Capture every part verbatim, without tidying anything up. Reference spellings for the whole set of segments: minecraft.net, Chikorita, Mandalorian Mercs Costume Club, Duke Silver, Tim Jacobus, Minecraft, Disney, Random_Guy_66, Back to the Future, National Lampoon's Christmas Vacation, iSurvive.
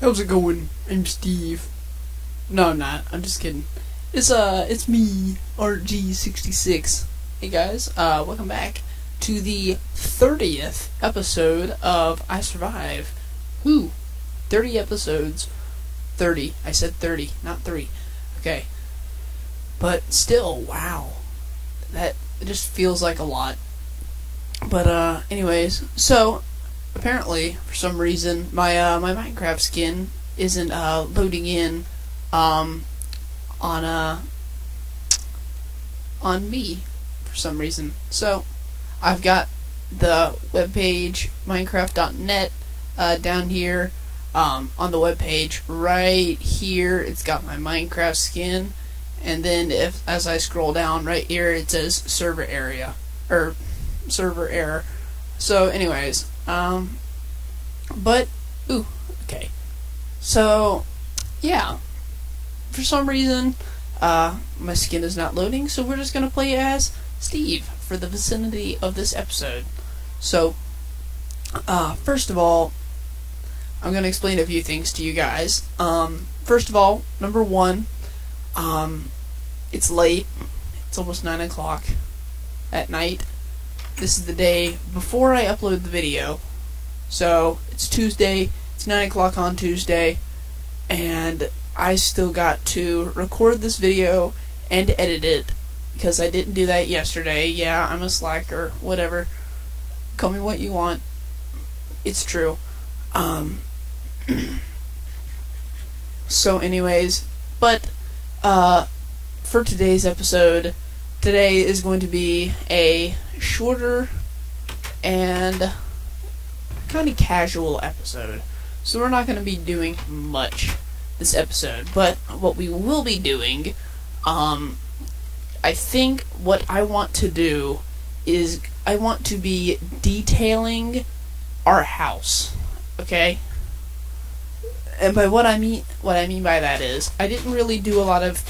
How's it going? I'm Steve. No, I'm not. I'm just kidding. It's uh, it's me, R G sixty-six. Hey guys, uh, welcome back to the thirtieth episode of iSurvive. Who? Thirty episodes. Thirty. I said thirty, not three. Okay. But still, wow, that it just feels like a lot. But uh, anyways, so. Apparently, for some reason, my uh, my Minecraft skin isn't uh, loading in um, on uh, on me for some reason. So I've got the webpage minecraft dot net uh, down here um, on the webpage right here. It's got my Minecraft skin, and then if as I scroll down right here, it says server area or server error. So, anyways. Um, but, ooh, okay, so, yeah, for some reason, uh, my skin is not loading, so we're just gonna play as Steve for the vicinity of this episode. So, uh, first of all, I'm gonna explain a few things to you guys. Um, first of all, number one, um, it's late, it's almost nine o'clock at night. This is the day before I upload the video, so it's Tuesday, it's nine o'clock on Tuesday, and I still got to record this video and edit it, because I didn't do that yesterday. Yeah, I'm a slacker, whatever, call me what you want, it's true. Um, so anyways, but uh, for today's episode, today is going to be a shorter and kind of casual episode, so we're not going to be doing much this episode, but what we will be doing, um, I think what I want to do is I want to be detailing our house, okay? And by what I mean, what I mean by that is, I didn't really do a lot of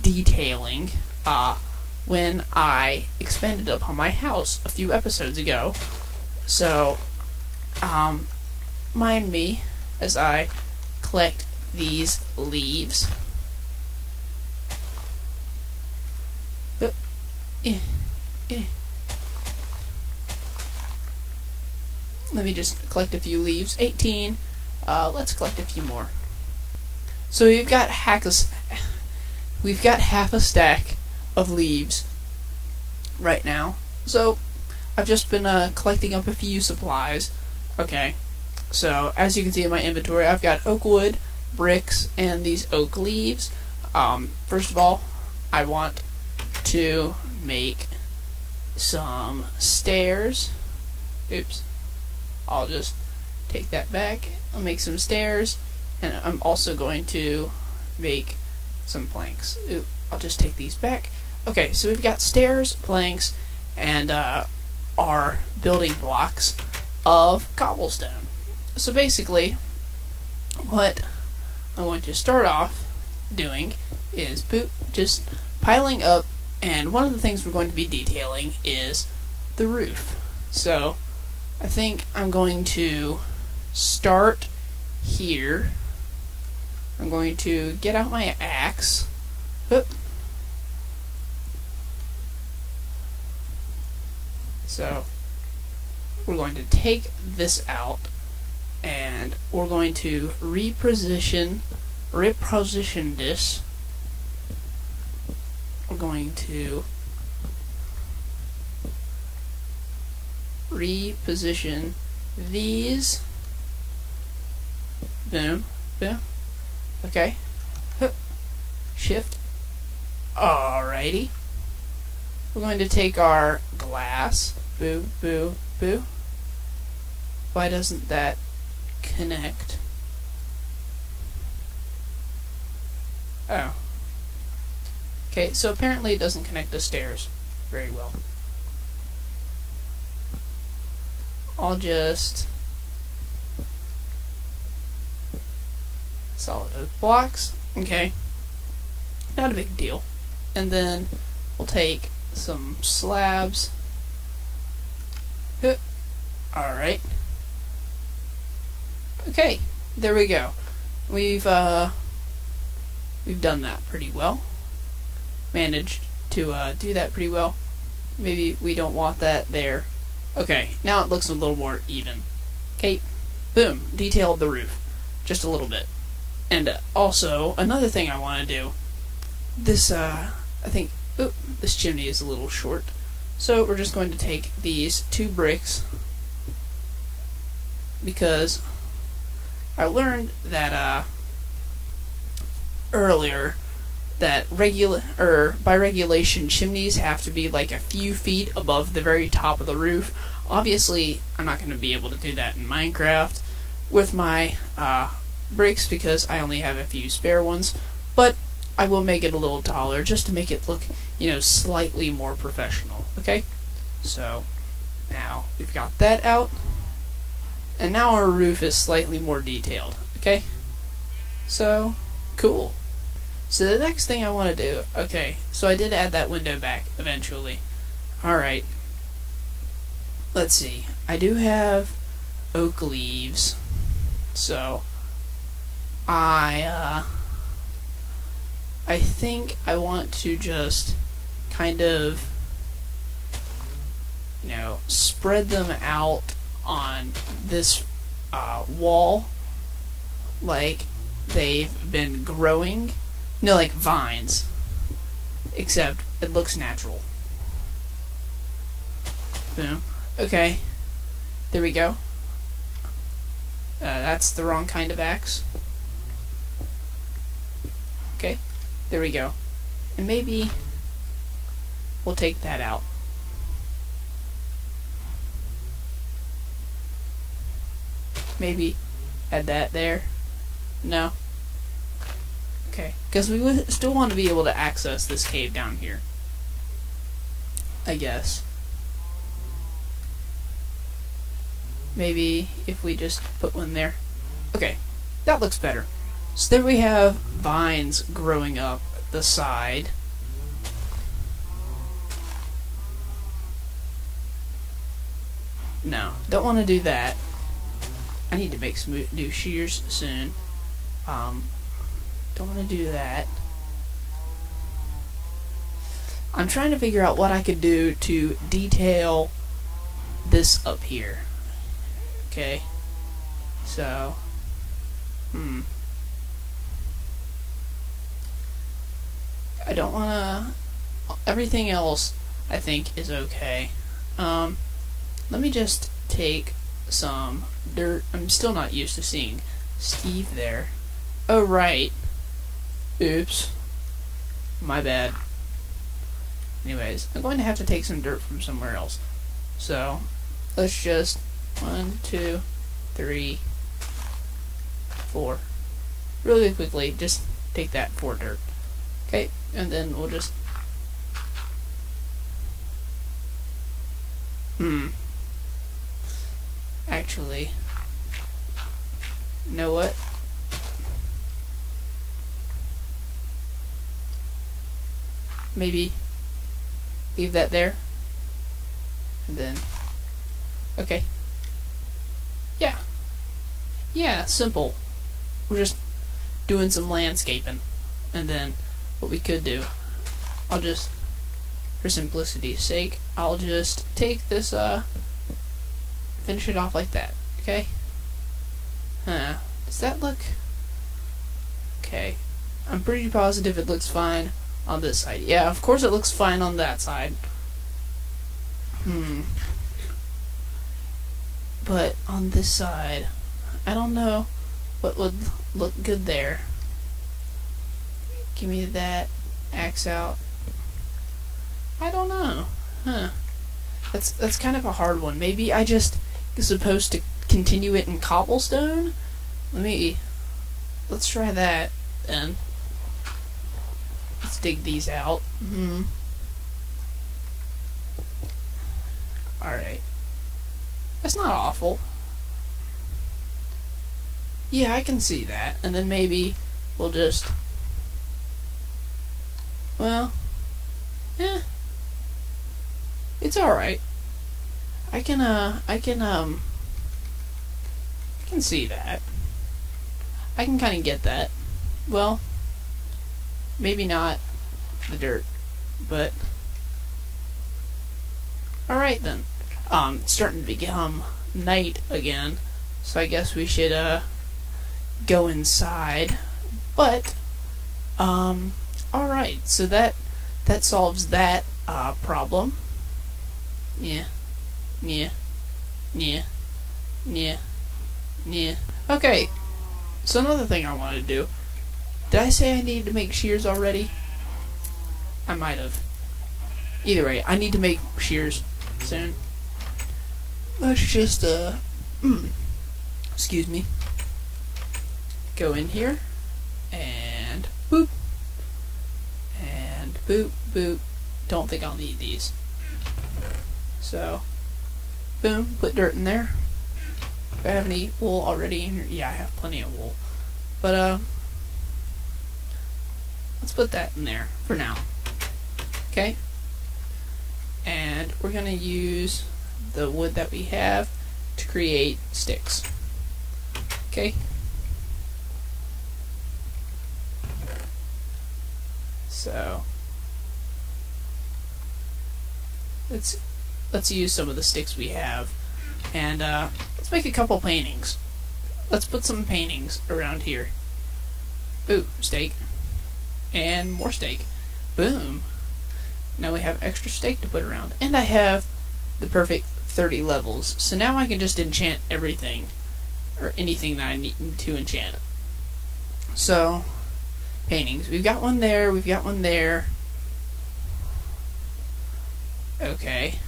detailing, uh, when I expanded upon my house a few episodes ago. So, um, mind me as I collect these leaves. But, eh, eh. Let me just collect a few leaves. eighteen. Uh, let's collect a few more. So we've got hack a, we've got half a stack of leaves right now. So I've just been uh, collecting up a few supplies. Okay, so as you can see in my inventory, I've got oak wood, bricks, and these oak leaves. Um, first of all, I want to make some stairs. Oops, I'll just take that back. I'll make some stairs, and I'm also going to make some planks. Oops, I'll just take these back. Okay, so we've got stairs, planks, and uh, our building blocks of cobblestone. So basically, what I want to start off doing is boop, just piling up, and one of the things we're going to be detailing is the roof. So I think I'm going to start here. I'm going to get out my axe. Boop. So we're going to take this out, and we're going to reposition, reposition this. We're going to reposition these. Boom, boom. Okay. Hup. Shift. Alrighty. We're going to take our glass. Boo, boo, boo. Why doesn't that connect? Oh. Okay, so apparently it doesn't connect the stairs very well. I'll just... solid oak blocks. Okay. Not a big deal. And then we'll take some slabs. Alright. Okay, there we go. we've uh, we've done that pretty well. Managed to uh, do that pretty well. Maybe we don't want that there. Okay, now it looks a little more even. Okay, boom, detailed the roof just a little bit. And uh, also another thing I want to do. This uh, I think oh, this chimney is a little short, so we're just going to take these two bricks because I learned that uh, earlier that regula or by regulation chimneys have to be like a few feet above the very top of the roof. Obviously, I'm not going to be able to do that in Minecraft with my uh, bricks because I only have a few spare ones, but I will make it a little taller just to make it look, you know, slightly more professional, okay? So, now we've got that out, and now our roof is slightly more detailed, okay? So, cool. So the next thing I want to do, okay, so I did add that window back eventually. Alright. Let's see. I do have oak leaves, so I, uh... I think I want to just kind of, you know, spread them out on this uh, wall like they've been growing. No, like vines, except it looks natural. Boom. Okay, there we go. Uh, that's the wrong kind of axe. Okay. There we go. And maybe we'll take that out. Maybe add that there. No. Okay. Because we would still want to be able to access this cave down here, I guess. Maybe if we just put one there. Okay. That looks better. So there we have vines growing up the side. No, don't want to do that. I need to make some new shears soon. Um, don't want to do that. I'm trying to figure out what I could do to detail this up here. Okay, so, hmm. I don't wanna, everything else I think is okay. Um, let me just take some dirt. I'm still not used to seeing Steve there. Oh right. Oops. My bad. Anyways, I'm going to have to take some dirt from somewhere else. So, let's just, one, two, three, four. Really quickly, just take that for dirt. Okay, and then we'll just... Hmm. Actually... You know what? Maybe... leave that there. And then... Okay. Yeah. Yeah, simple. We're just doing some landscaping. And then... what we could do, I'll just, for simplicity's sake, I'll just take this, uh, finish it off like that, okay? Huh, does that look, okay, I'm pretty positive it looks fine on this side. Yeah, of course it looks fine on that side. Hmm. But on this side, I don't know what would look good there. Give me that axe out. I don't know. Huh. That's that's kind of a hard one. Maybe I just is supposed to continue it in cobblestone? Let me let's try that then. Let's dig these out. Mm-hmm. Alright. That's not awful. Yeah, I can see that. And then maybe we'll just Well, eh, it's alright. I can, uh, I can, um, I can see that. I can kind of get that. Well, maybe not the dirt, but alright then. Um, it's starting to become night again, so I guess we should uh, go inside, but um, alright, so that that solves that uh, problem. Yeah, yeah, yeah, yeah, yeah. Okay, so another thing I wanted to do. Did I say I needed to make shears already? I might have. Either way, I need to make shears soon. Let's just, uh, mm, excuse me, go in here, and boop, and boop, boop. Don't think I'll need these. So, boom, put dirt in there. Do I have any wool already in here? Yeah, I have plenty of wool. But, uh, let's put that in there for now. Okay? And we're gonna use the wood that we have to create sticks. Okay? So let's let's use some of the sticks we have, and uh, let's make a couple paintings. Let's put some paintings around here. Ooh, steak. And more steak. Boom. Now we have extra steak to put around. And I have the perfect thirty levels. So now I can just enchant everything, or anything that I need to enchant. So, paintings. We've got one there, we've got one there. Okay.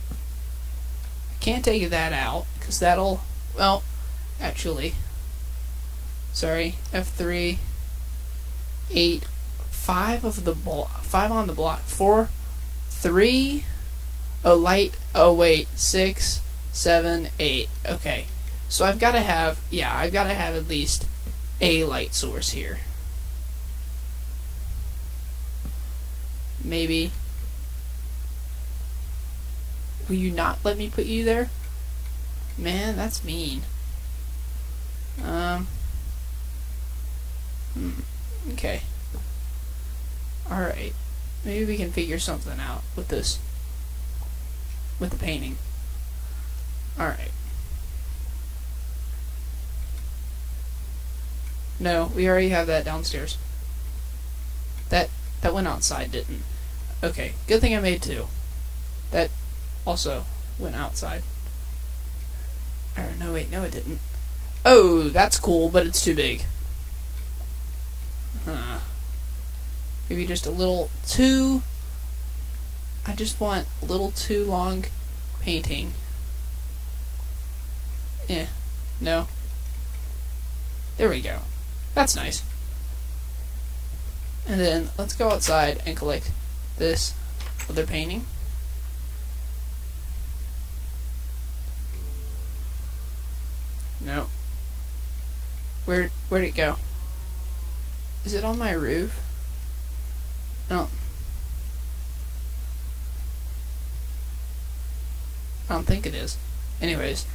I can't take that out, because that'll, well, actually, sorry, F three, eight, five of the block, five on the block, four, three, oh light, oh wait, six, seven, eight. Okay, so I've got to have, yeah, I've got to have at least a light source here. Maybe. Will you not let me put you there? Man, that's mean. Um. Hmm. Okay. Alright. Maybe we can figure something out with this. With the painting. Alright. No, we already have that downstairs. That that went outside, didn't? Okay, good thing I made two. That also went outside. Or no, wait, no it didn't. Oh, that's cool, but it's too big. Huh. Maybe just a little too... I just want a little too long painting. Eh. No. There we go. That's nice. And then let's go outside and collect this other painting. No. Where where'd it go? Is it on my roof? No. I don't think it is. Anyways.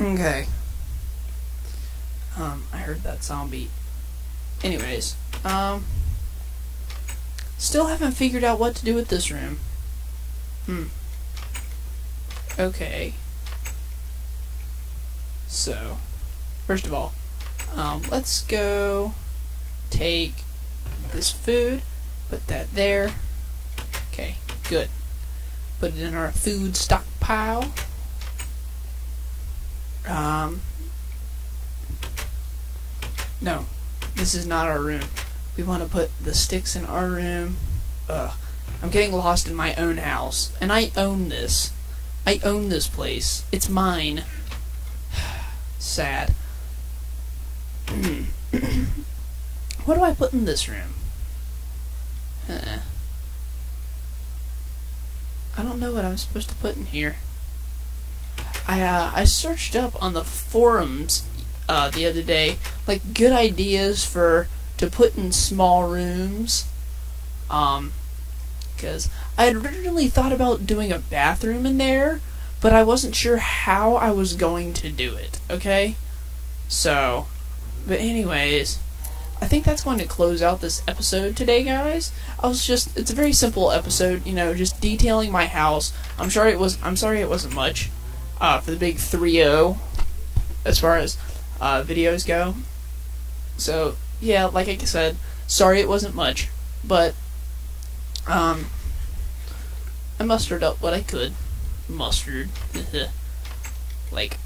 Okay. Um, I heard that zombie. Anyways, um, still haven't figured out what to do with this room. Hmm. Okay. So, first of all, um, let's go take this food, put that there. Okay, good. Put it in our food stockpile. Um, no, this is not our room. We want to put the sticks in our room. Ugh. I'm getting lost in my own house. And I own this. I own this place. It's mine. Sad. What do I put in this room? Huh. I don't know what I'm supposed to put in here. I, uh, I searched up on the forums Uh, the other day, like good ideas for to put in small rooms, um, because I had originally thought about doing a bathroom in there, but I wasn't sure how I was going to do it, okay? So, but anyways, I think that's going to close out this episode today, guys. I was just, it's a very simple episode, you know, just detailing my house. I'm sorry it was, I'm sorry it wasn't much, uh, for the big three oh, as far as, uh, videos go. So, yeah, like I said, sorry it wasn't much, but, um, I mustered up what I could. Mustard. Like,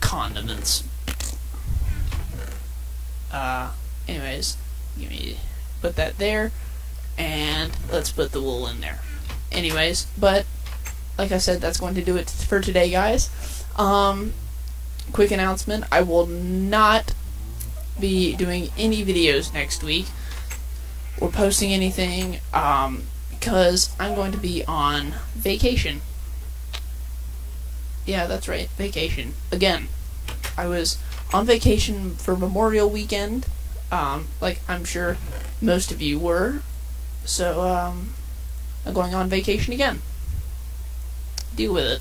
condiments. Uh, anyways, give me, put that there, and let's put the wool in there. Anyways, but, like I said, that's going to do it for today, guys. Um, quick announcement, I will not be doing any videos next week, or posting anything, um, because I'm going to be on vacation. Yeah, that's right, vacation. Again, I was on vacation for Memorial Weekend, um, like I'm sure most of you were, so, um, I'm going on vacation again. Deal with it.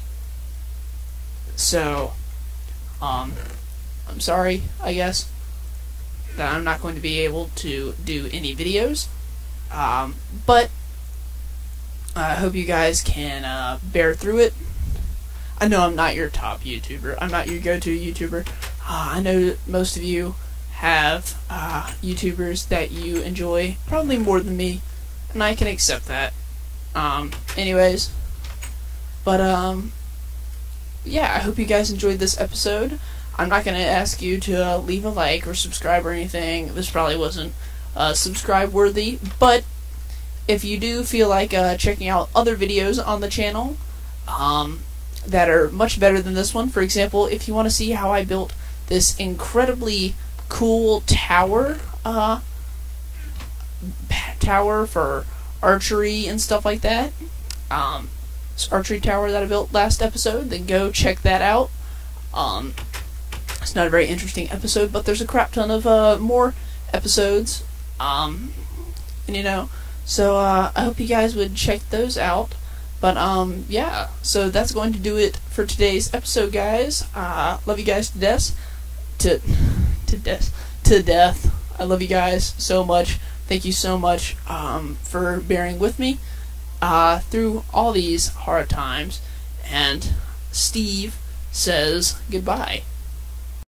So, um, I'm sorry, I guess, that I'm not going to be able to do any videos, um, but I hope you guys can, uh, bear through it. I know I'm not your top YouTuber. I'm not your go-to YouTuber. Uh, I know most of you have uh, YouTubers that you enjoy probably more than me, and I can accept that. Um, anyways, but um, yeah, I hope you guys enjoyed this episode. I'm not gonna ask you to uh, leave a like or subscribe or anything. This probably wasn't uh, subscribe-worthy, but if you do feel like uh, checking out other videos on the channel, um. that are much better than this one. For example, if you want to see how I built this incredibly cool tower, uh, tower for archery and stuff like that, um, this archery tower that I built last episode, then go check that out. Um, it's not a very interesting episode, but there's a crap ton of, uh, more episodes, um, and you know, so, uh, I hope you guys would check those out. But, um, yeah, so that's going to do it for today's episode, guys. Uh, love you guys to death. To, to death. To death. I love you guys so much. Thank you so much, um, for bearing with me, uh, through all these hard times. And Steve says goodbye.